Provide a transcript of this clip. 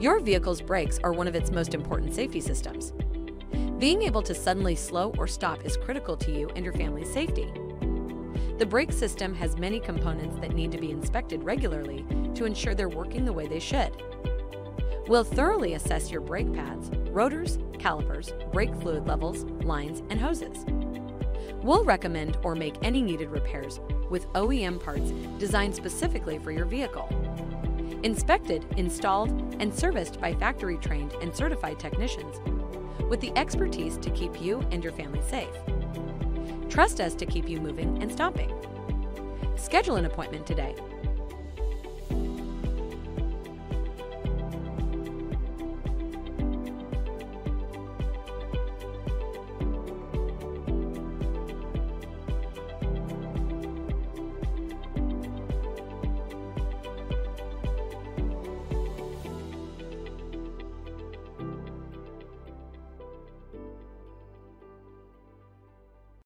Your vehicle's brakes are one of its most important safety systems. Being able to suddenly slow or stop is critical to you and your family's safety. The brake system has many components that need to be inspected regularly to ensure they're working the way they should. We'll thoroughly assess your brake pads, rotors, calipers, brake fluid levels, lines, and hoses. We'll recommend or make any needed repairs with OEM parts designed specifically for your vehicle. Inspected, installed, and serviced by factory-trained and certified technicians with the expertise to keep you and your family safe. Trust us to keep you moving and stopping. Schedule an appointment today.